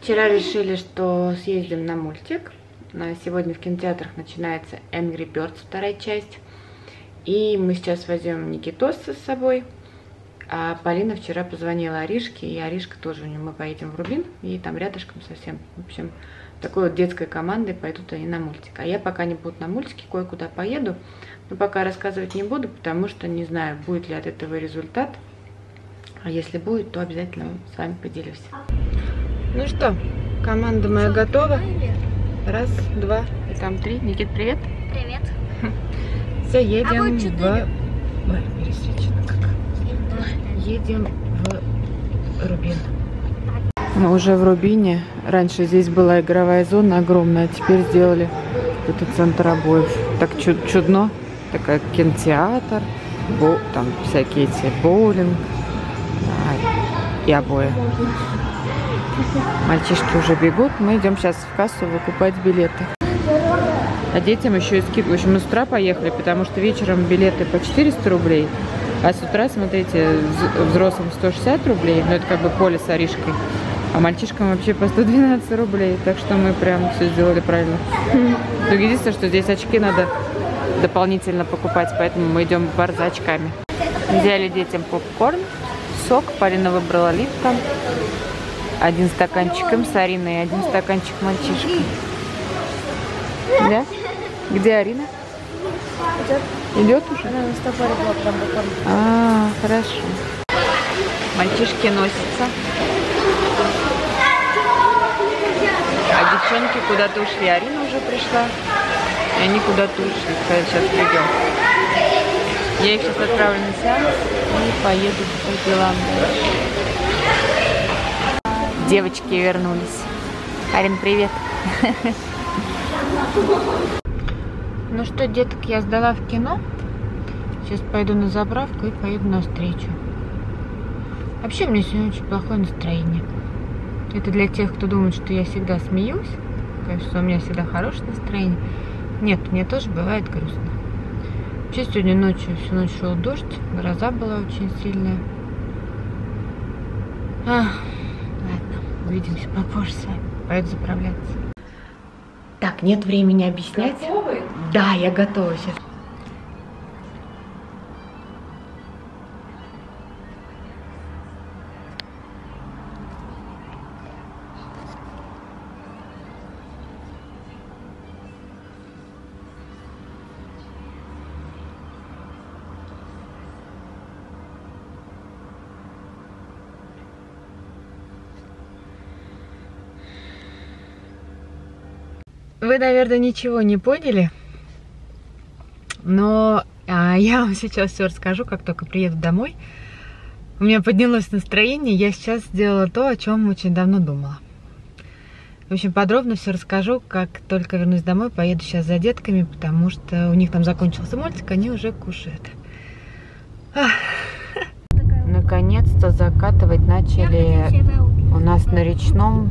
Вчера решили, что съездим на мультик. Сегодня в кинотеатрах начинается Angry Birds, вторая часть. И мы сейчас возьмем Никитоса с собой. А Полина вчера позвонила Аришке, и Аришка тоже у нее. Мы поедем в Рубин, и там рядышком совсем. В общем, такой вот детской командой пойдут они на мультик. А я пока не буду на мультике, кое-куда поеду. Но пока рассказывать не буду, потому что не знаю, будет ли от этого результат. А если будет, то обязательно с вами поделюсь. Ну что, команда моя готова. Раз, два, и там три. Никит, привет. Привет. Все, едем в... Ой, пересвечено как. Едем в Рубин. Мы уже в Рубине. Раньше здесь была игровая зона огромная, а теперь сделали этот центр обоев. Так чудно. Такой кинотеатр, там всякие эти боулинг и обои. Мальчишки уже бегут. Мы идем сейчас в кассу выкупать билеты. А детям еще и скидку. В общем, мы с утра поехали, потому что вечером билеты по 400 рублей. А с утра, смотрите, взрослым 160 рублей. Ну, это как бы поле с Аришкой. А мальчишкам вообще по 112 рублей. Так что мы прям все сделали правильно. Только единственное, что здесь очки надо дополнительно покупать. Поэтому мы идем в бар за очками. Взяли детям попкорн, сок. Полина выбрала Липтон. Один стаканчик им с Ариной и один стаканчик мальчишки. Да? Где Арина? Идет уже? Она на стопоре была прям боком. А, хорошо. Мальчишки носятся. А девчонки куда-то ушли. Арина уже пришла. И они куда-то ушли. Сейчас придем. Я их сейчас отправлю на сеанс и поеду по делам. Девочки вернулись. Арин, привет. Ну что, деток я сдала в кино. Сейчас пойду на заправку и поеду на встречу. Вообще, у меня сегодня очень плохое настроение. Это для тех, кто думает, что я всегда смеюсь. Конечно, у меня всегда хорошее настроение. Нет, мне тоже бывает грустно. Вообще, сегодня ночью, всю ночь шел дождь. Гроза была очень сильная. Увидимся попозже с вами. Пойду заправляться. Так, нет времени объяснять. Готовы? Да, я готова сейчас. Вы, наверное, ничего не поняли, но я вам сейчас все расскажу, как только приеду домой. У меня поднялось настроение, я сейчас сделала то, о чем очень давно думала. В общем, подробно все расскажу, как только вернусь домой, поеду сейчас за детками, потому что у них там закончился мультик, они уже кушают. Наконец-то закатывать начали у нас на Речном,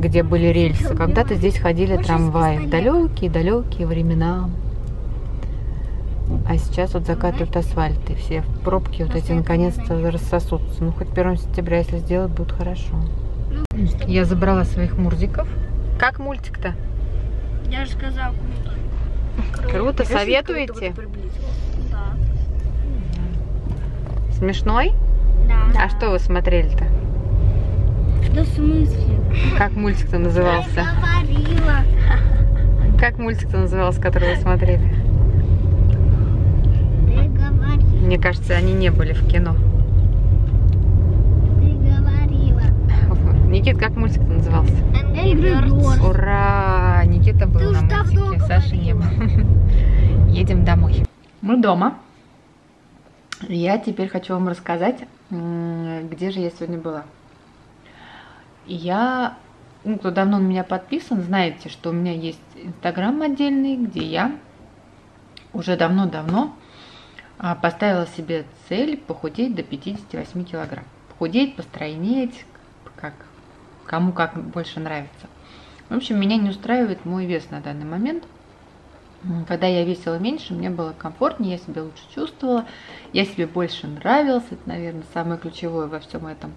где были рельсы. Когда-то здесь ходили трамваи. Далекие-далекие времена. А сейчас вот закатывают асфальт, и все пробки вот эти наконец-то рассосутся. Ну, хоть 1 сентября, если сделать, будет хорошо. Я забрала своих мурзиков. Как мультик-то? Я же сказала, круто. Круто, советуете? Да. Смешной? Да. А что вы смотрели-то? Да в смысле? Как мультик-то назывался? Я говорила. Как мультик-то назывался, который вы смотрели? Ты говорила. Мне кажется, они не были в кино. Ты говорила. Никит, как мультик-то назывался? Angry Birds. Ура! Никита был на мультике, Саши не было. Едем домой. Мы дома. Я теперь хочу вам рассказать, где же я сегодня была. Я, ну, кто давно на меня подписан, знаете, что у меня есть Инстаграм отдельный, где я уже давно-давно поставила себе цель похудеть до 58 килограмм. Похудеть, постройнеть, как, кому как больше нравится. В общем, меня не устраивает мой вес на данный момент. Когда я весила меньше, мне было комфортнее, я себя лучше чувствовала, я себе больше нравилась. Это, наверное, самое ключевое во всем этом.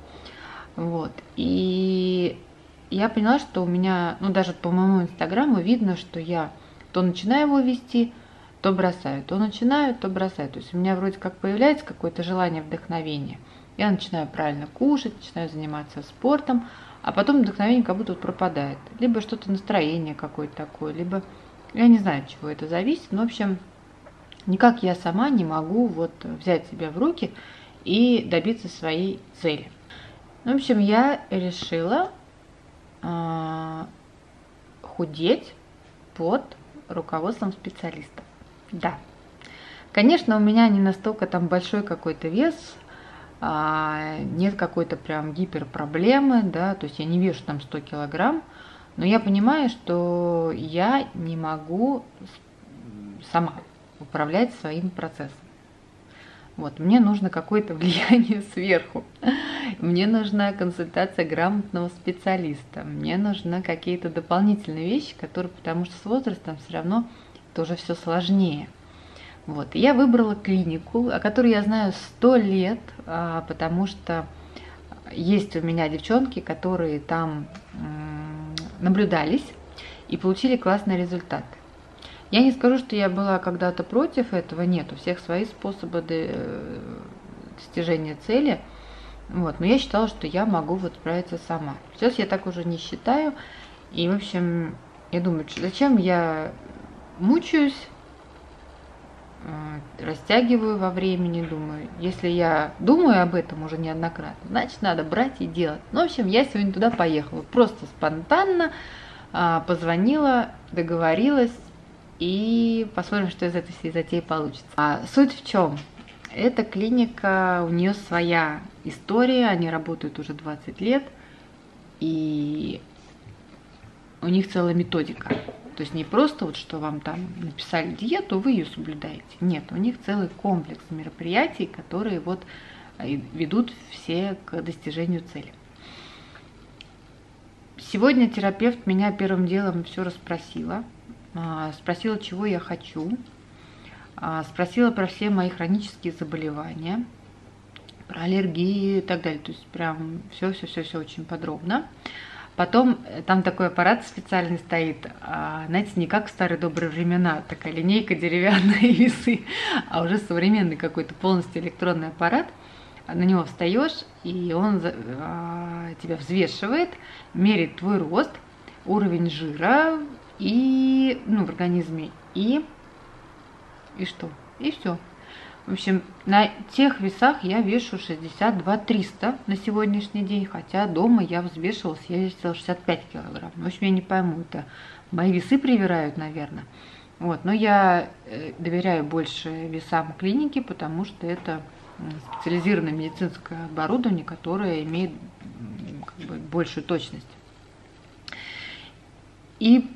Вот, и я поняла, что у меня, ну даже по моему инстаграму видно, что я то начинаю его вести, то бросаю, то начинаю, то бросаю. То есть у меня вроде как появляется какое-то желание, вдохновения. Я начинаю правильно кушать, начинаю заниматься спортом, а потом вдохновение как будто пропадает. Либо что-то настроение какое-то такое, либо я не знаю, от чего это зависит. Но, в общем, никак я сама не могу вот взять себя в руки и добиться своей цели. В общем, я решила худеть под руководством специалистов. Да, конечно, у меня не настолько там большой какой-то вес, нет какой-то прям гиперпроблемы, да, то есть я не вешу там 100 килограмм, но я понимаю, что я не могу сама управлять своим процессом. Вот, мне нужно какое-то влияние сверху, мне нужна консультация грамотного специалиста, мне нужны какие-то дополнительные вещи, которые, потому что с возрастом все равно это уже все сложнее. Вот, я выбрала клинику, о которой я знаю 100 лет, потому что есть у меня девчонки, которые там наблюдались и получили классный результат. Я не скажу, что я была когда-то против этого, нет, у всех свои способы достижения цели, вот, но я считала, что я могу вот справиться сама. Сейчас я так уже не считаю, и, в общем, я думаю, зачем я мучаюсь, растягиваю во времени, думаю, если я думаю об этом уже неоднократно, значит, надо брать и делать. Ну, в общем, я сегодня туда поехала, просто спонтанно позвонила, договорилась, и посмотрим, что из этой всей затеи получится. Суть в чем? Эта клиника, у нее своя история, они работают уже 20 лет, и у них целая методика. То есть не просто вот что вам там написали диету, вы ее соблюдаете. Нет, у них целый комплекс мероприятий, которые вот ведут все к достижению цели. Сегодня терапевт меня первым делом все расспросила. Спросила, чего я хочу, спросила про все мои хронические заболевания, про аллергии и так далее. То есть прям все очень подробно. Потом там такой аппарат специальный стоит, знаете, не как в старые добрые времена, такая линейка деревянная и весы, а уже современный какой-то полностью электронный аппарат. На него встаешь, и он тебя взвешивает, меряет твой рост, уровень жира, и, ну, в организме, и что? И все. В общем, на тех весах я вешу 62 300 на сегодняшний день, хотя дома я взвешивалась, я весила 65 килограмм. В общем, я не пойму, это мои весы привирают, наверное. Вот, но я доверяю больше весам клиники, потому что это специализированное медицинское оборудование, которое имеет как бы большую точность. И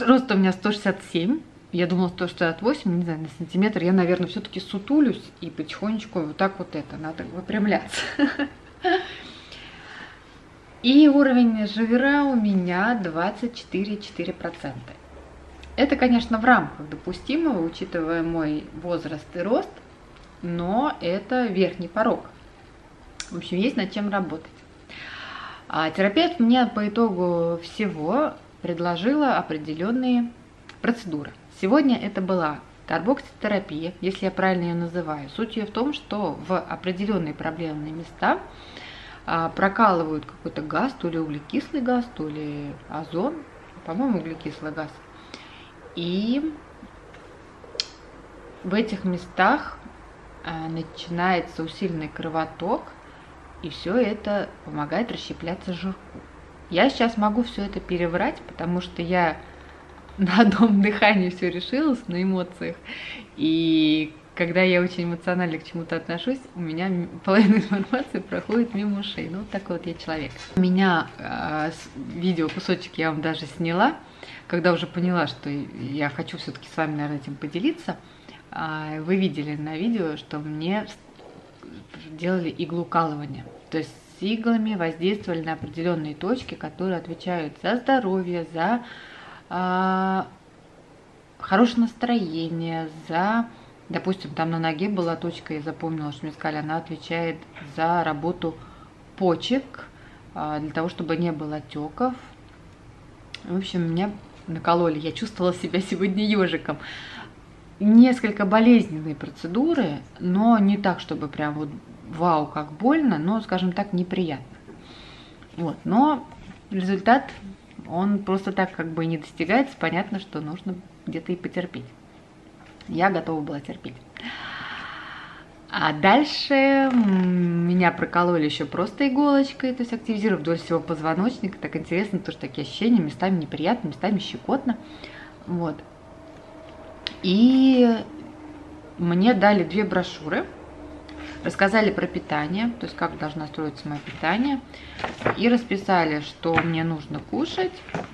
рост у меня 167, я думала 168, не знаю, на сантиметр. Я, наверное, все-таки сутулюсь и потихонечку вот так вот это, надо выпрямляться. И уровень жира у меня 24,4%. Это, конечно, в рамках допустимого, учитывая мой возраст и рост, но это верхний порог. В общем, есть над чем работать. А терапевт мне по итогу всего предложила определенные процедуры. Сегодня это была карбокситерапия, если я правильно ее называю. Суть ее в том, что в определенные проблемные места прокалывают какой-то газ, то ли углекислый газ, то ли озон, по-моему, углекислый газ. И в этих местах начинается усиленный кровоток, и все это помогает расщепляться жирку. Я сейчас могу все это переврать, потому что я на одном дыхании все решилась, на эмоциях. И когда я очень эмоционально к чему-то отношусь, у меня половина информации проходит мимо ушей. Ну, вот такой вот я человек. У меня видео кусочек я вам даже сняла, когда уже поняла, что я хочу все-таки с вами, наверное, этим поделиться. Вы видели на видео, что мне делали иглоукалывание. То есть с иглами воздействовали на определенные точки, которые отвечают за здоровье, за хорошее настроение, за, допустим, там на ноге была точка, я запомнила, что мне сказали, она отвечает за работу почек, для того, чтобы не было отеков. В общем, меня накололи. Я чувствовала себя сегодня ежиком. Несколько болезненные процедуры, но не так, чтобы прям вот вау, как больно, но, скажем так, неприятно. Вот, но результат, он просто так как бы не достигается. Понятно, что нужно где-то и потерпеть. Я готова была терпеть. А дальше меня прокололи еще просто иголочкой, то есть активизировав вдоль всего позвоночника. Так интересно, тоже такие ощущения, местами неприятно, местами щекотно. Вот. И мне дали 2 брошюры, рассказали про питание, то есть как должно строиться мое питание, и расписали, что мне нужно кушать,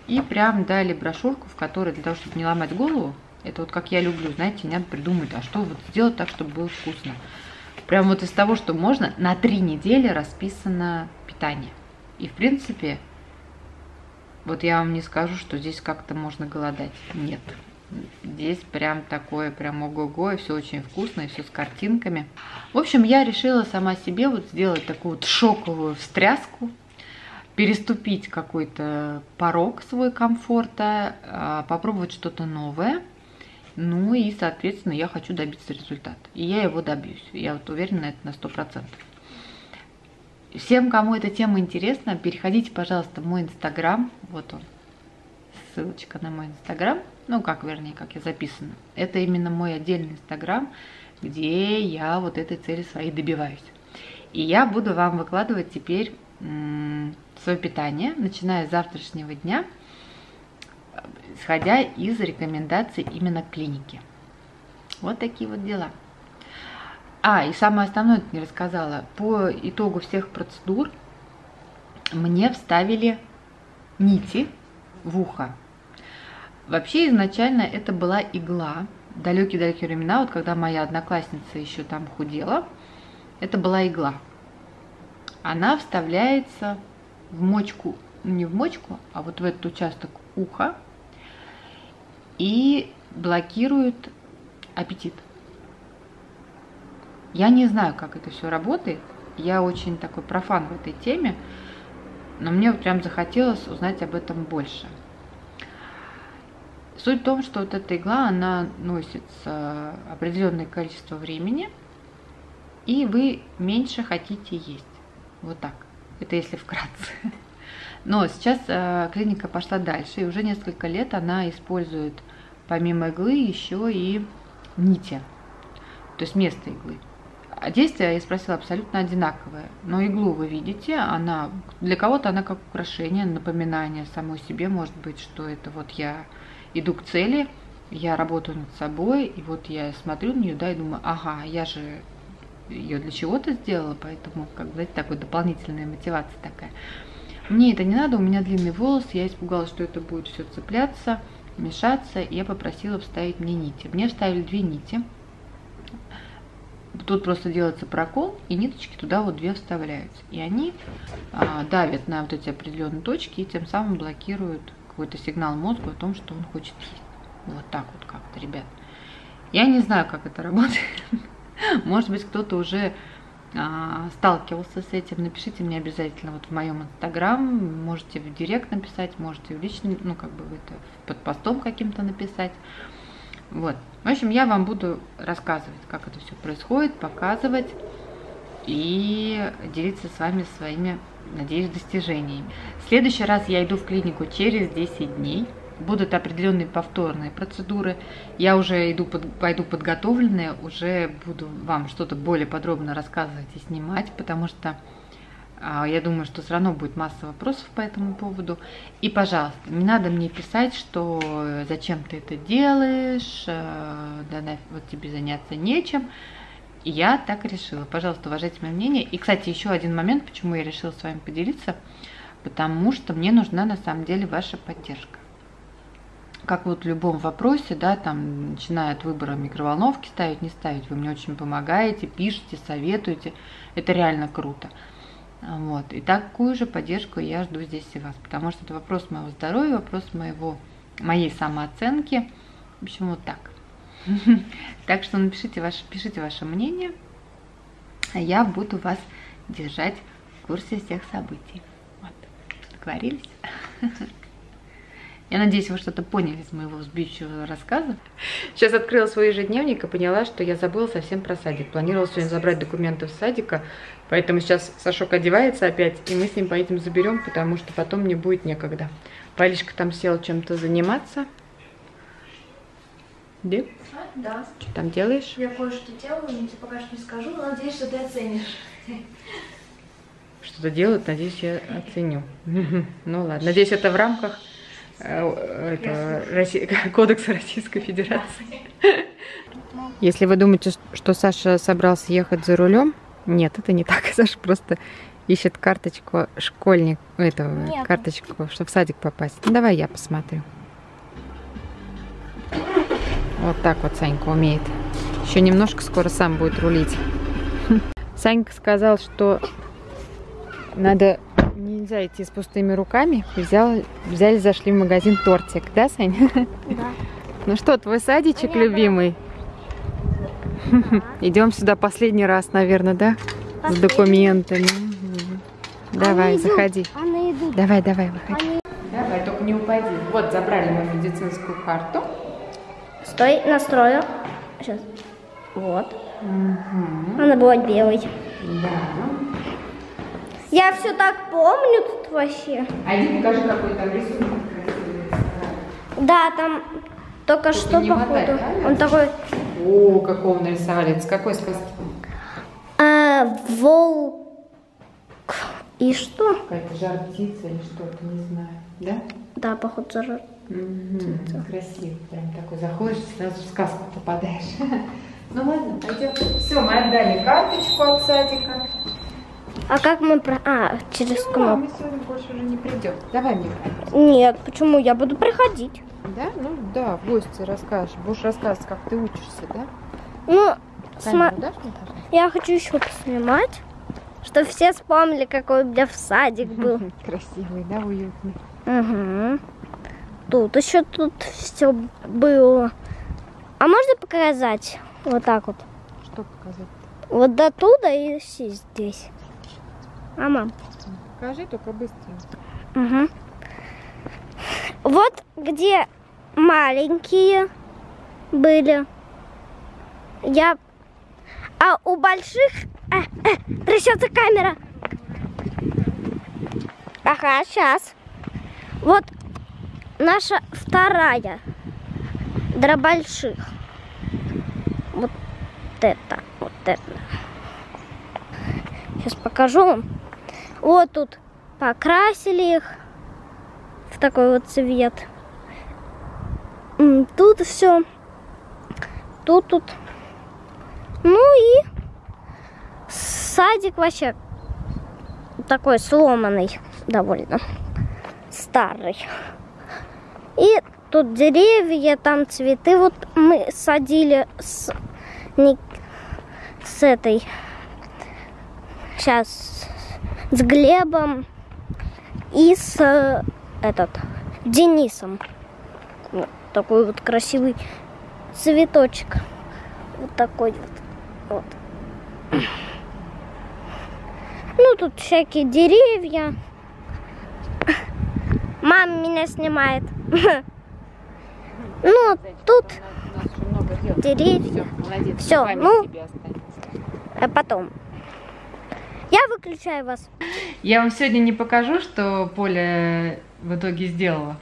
и прям дали брошюрку, в которой для того, чтобы не ломать голову, это вот как я люблю, знаете, не надо придумать, а что вот сделать так, чтобы было вкусно. Прям вот из того, что можно, на 3 недели расписано питание. И, в принципе, вот я вам не скажу, что здесь как-то можно голодать. Нет. Здесь прям такое, прям ого-го, и все очень вкусно, и все с картинками. В общем, я решила сама себе вот сделать такую вот шоковую встряску, переступить какой-то порог свой комфорта, попробовать что-то новое. Ну и, соответственно, я хочу добиться результата. И я его добьюсь. Я вот уверена, это на 100%. Всем, кому эта тема интересна, переходите, пожалуйста, в мой Инстаграм. Вот он. Ссылочка на мой Инстаграм. Ну, как, вернее, как я записана. Это именно мой отдельный Инстаграм, где я вот этой цели своей добиваюсь. И я буду вам выкладывать теперь свое питание, начиная с завтрашнего дня, исходя из рекомендаций именно клиники. Вот такие вот дела. А, и самое основное, я не рассказала. По итогу всех процедур мне вставили нити в ухо. Вообще изначально это была игла. Далекие-далекие времена, вот когда моя одноклассница еще там худела, это была игла. Она вставляется в мочку, не в мочку, а вот в этот участок уха и блокирует аппетит. Я не знаю, как это все работает. Я очень такой профан в этой теме, но мне прям захотелось узнать об этом больше. Суть в том, что вот эта игла, она носит определенное количество времени, и вы меньше хотите есть. Вот так. Это если вкратце. Но сейчас клиника пошла дальше, и уже несколько лет она использует помимо иглы еще и нити, то есть вместо иглы. А действие, я спросила, абсолютно одинаковое. Но иглу вы видите, она для кого-то она как украшение, напоминание самой себе, может быть, что это вот я иду к цели, я работаю над собой, и вот я смотрю на нее, да, и думаю, ага, я же ее для чего-то сделала, поэтому, как знаете, такой дополнительная мотивация такая. Мне это не надо, у меня длинный волос, я испугалась, что это будет все цепляться, мешаться, и я попросила вставить мне нити. Мне вставили 2 нити. Тут просто делается прокол, и ниточки туда вот 2 вставляются. И они давят на вот эти определенные точки и тем самым блокируют какой-то сигнал мозгу о том, что он хочет есть. Вот так вот как-то, ребят. Я не знаю, как это работает. Может быть, кто-то уже сталкивался с этим. Напишите мне обязательно вот в моем Инстаграм. Можете в директ написать, можете в личный, ну, как бы это под постом каким-то написать. Вот. В общем, я вам буду рассказывать, как это все происходит, показывать и делиться с вами своими, надеюсь, достижениями. В следующий раз я иду в клинику через 10 дней. Будут определенные повторные процедуры. Я уже пойду подготовленная, уже буду вам что-то более подробно рассказывать и снимать, потому что я думаю, что все равно будет масса вопросов по этому поводу. И, пожалуйста, не надо мне писать, что зачем ты это делаешь, да, вот тебе заняться нечем. Я так решила. Пожалуйста, уважайте мое мнение. И, кстати, еще один момент, почему я решила с вами поделиться, потому что мне нужна на самом деле ваша поддержка. Как вот в любом вопросе, да, там, начиная от выбора микроволновки, ставить, не ставить, вы мне очень помогаете, пишите, советуете, это реально круто. Вот, и такую же поддержку я жду здесь и вас, потому что это вопрос моего здоровья, вопрос моей самооценки, в общем, вот так. Так что пишите ваше мнение, а я буду вас держать в курсе всех событий. договорились? Я надеюсь, вы что-то поняли из моего взбивчивого рассказа. Сейчас открыла свой ежедневник и поняла, что я забыла совсем про садик. Планировала сегодня забрать документы с садика, поэтому сейчас Сашок одевается опять, и мы с ним поедем заберем, потому что потом мне будет некогда. Палечка там села чем-то заниматься. Где? Да. Что там делаешь? Я кое-что делаю, но тебе пока что не скажу, но надеюсь, что ты оценишь. Что-то делают, надеюсь, я оценю. Ну ладно, надеюсь, это в рамках Кодекса Российской Федерации. Если вы думаете, что Саша собрался ехать за рулем, нет, это не так. Саша просто ищет карточку карточку, чтобы в садик попасть. Ну, давай я посмотрю. Вот так вот Санька умеет. Еще немножко, скоро сам будет рулить. Санька сказал, что нельзя идти с пустыми руками. Взяли, зашли в магазин тортик. Да, Сань? Да. Ну что, твой садичек любимый? Да. Идем сюда последний раз, наверное, да? Последний. С документами. Давай, заходи. Давай, выходи. Давай, только не упади. Вот, забрали мою медицинскую карту. Стой, настрою. Сейчас. Вот. Угу. Она бывает белой. Да. Я все так помню тут вообще. А я покажу, какой там рисунок. Да, там только что, походу. Он такой... О, какого нарисовали. С какой сказки? Волк... И что? Какая-то жар-птица или что-то, не знаю. Да? Да, походу, жар-птица. Красиво, прям такой заходишь, сразу в сказку попадаешь. Ну ладно, пойдем. Все, мы отдали карточку от садика. А как мы через кнопку? Мы сегодня больше уже не придем. Давай мне карточку. Нет, почему? Я буду приходить. Да? Ну да, в гости расскажешь. Будешь рассказывать, как ты учишься, да? Ну, я хочу еще поснимать, чтобы все вспомнили, какой у меня в садик был. Красивый, да, уютный. Угу. Тут еще тут все было. А можно показать вот так вот? Что показать? Вот до туда и здесь. А, мам? Покажи, только быстро. Угу. Вот где маленькие были. Я... А у больших... трясется камера. Ага, сейчас. Вот... Наша вторая для больших. Вот это, вот это. Сейчас покажу вам. Вот тут покрасили их в такой вот цвет. Тут все. Тут. Ну и садик вообще такой сломанный, довольно старый. И тут деревья, там цветы. Вот мы садили с этой, сейчас с Глебом и с Денисом. Вот такой вот красивый цветочек. Вот такой вот. Вот. Ну тут всякие деревья. Мама меня снимает. Ну, тут деревья. Все, ну, а потом. Я выключаю вас. Я вам сегодня не покажу, что Поля в итоге сделала.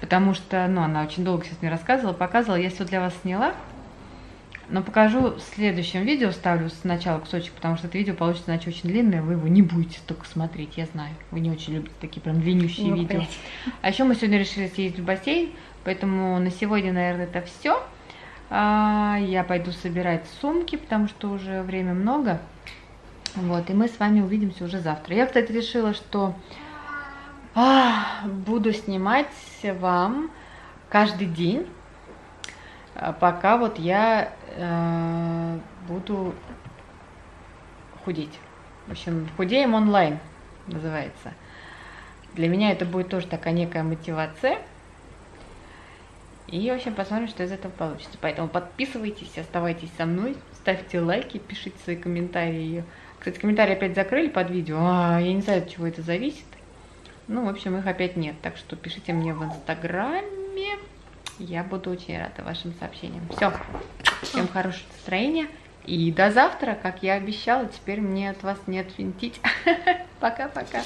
Потому что, ну, она очень долго сейчас мне рассказывала, показывала. Я все для вас сняла. Но покажу в следующем видео, ставлю сначала кусочек, потому что это видео получится иначе очень длинное, вы его не будете столько смотреть, я знаю. Вы не очень любите такие прям длиннющие видео. Блять. А еще мы сегодня решили съездить в бассейн, поэтому на сегодня, наверное, это все. Я пойду собирать сумки, потому что уже время много. Вот, и мы с вами увидимся уже завтра. Я, кстати, решила, что буду снимать вам каждый день. Пока вот я буду худеть. В общем, худеем онлайн называется. Для меня это будет тоже такая некая мотивация. И, в общем, посмотрим, что из этого получится. Поэтому подписывайтесь, оставайтесь со мной, ставьте лайки, пишите свои комментарии. Кстати, комментарии опять закрыли под видео. Я не знаю, от чего это зависит. Ну, в общем, их опять нет. Так что пишите мне в Инстаграме. Я буду очень рада вашим сообщениям. Все. Всем хорошего настроения. И до завтра, как я обещала. Теперь мне от вас не отвинтить. Пока-пока.